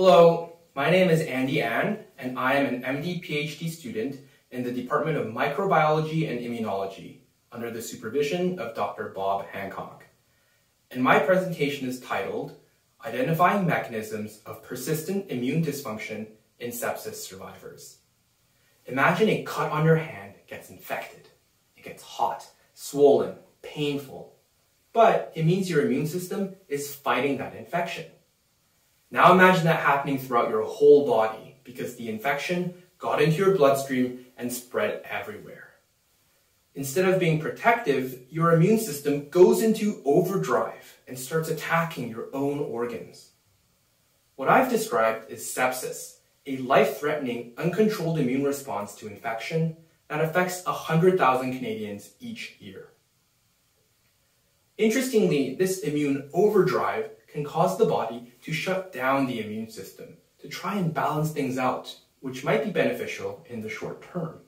Hello, my name is Andy An, and I am an MD-PhD student in the Department of Microbiology and Immunology, under the supervision of Dr. Bob Hancock. And my presentation is titled, Identifying Mechanisms of Persistent Immune Dysfunction in Sepsis Survivors. Imagine a cut on your hand gets infected. It gets hot, swollen, painful, but it means your immune system is fighting that infection. Now imagine that happening throughout your whole body because the infection got into your bloodstream and spread everywhere. Instead of being protective, your immune system goes into overdrive and starts attacking your own organs. What I've described is sepsis, a life-threatening, uncontrolled immune response to infection that affects 100,000 Canadians each year. Interestingly, this immune overdrive can cause the body to shut down the immune system, to try and balance things out, which might be beneficial in the short term.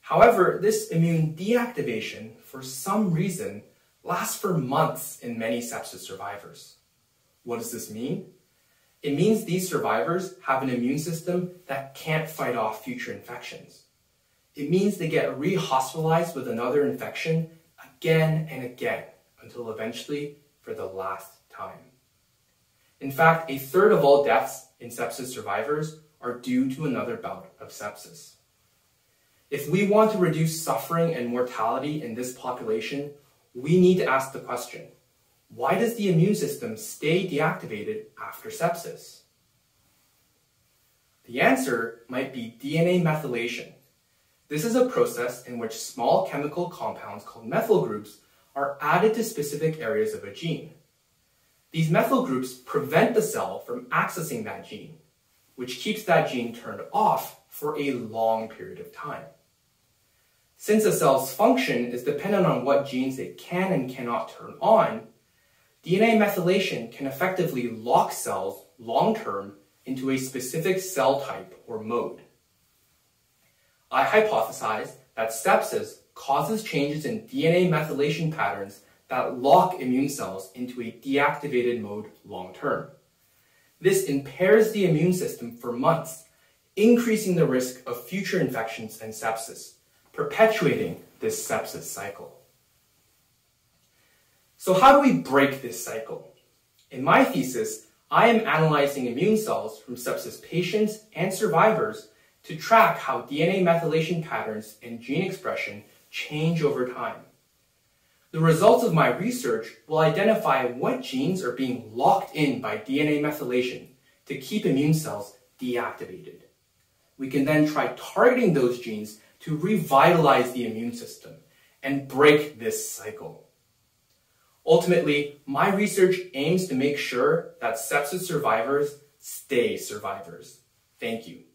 However, this immune deactivation, for some reason, lasts for months in many sepsis survivors. What does this mean? It means these survivors have an immune system that can't fight off future infections. It means they get re-hospitalized with another infection again and again, until eventually, for the last time. In fact, a third of all deaths in sepsis survivors are due to another bout of sepsis. If we want to reduce suffering and mortality in this population, we need to ask the question, why does the immune system stay deactivated after sepsis? The answer might be DNA methylation. This is a process in which small chemical compounds called methyl groups are added to specific areas of a gene. These methyl groups prevent the cell from accessing that gene, which keeps that gene turned off for a long period of time. Since a cell's function is dependent on what genes it can and cannot turn on, DNA methylation can effectively lock cells long-term into a specific cell type or mode. I hypothesize that sepsis causes changes in DNA methylation patterns that lock immune cells into a deactivated mode long-term. This impairs the immune system for months, increasing the risk of future infections and sepsis, perpetuating this sepsis cycle. So how do we break this cycle? In my thesis, I am analyzing immune cells from sepsis patients and survivors to track how DNA methylation patterns and gene expression change over time. The results of my research will identify what genes are being locked in by DNA methylation to keep immune cells deactivated. We can then try targeting those genes to revitalize the immune system and break this cycle. Ultimately, my research aims to make sure that sepsis survivors stay survivors. Thank you.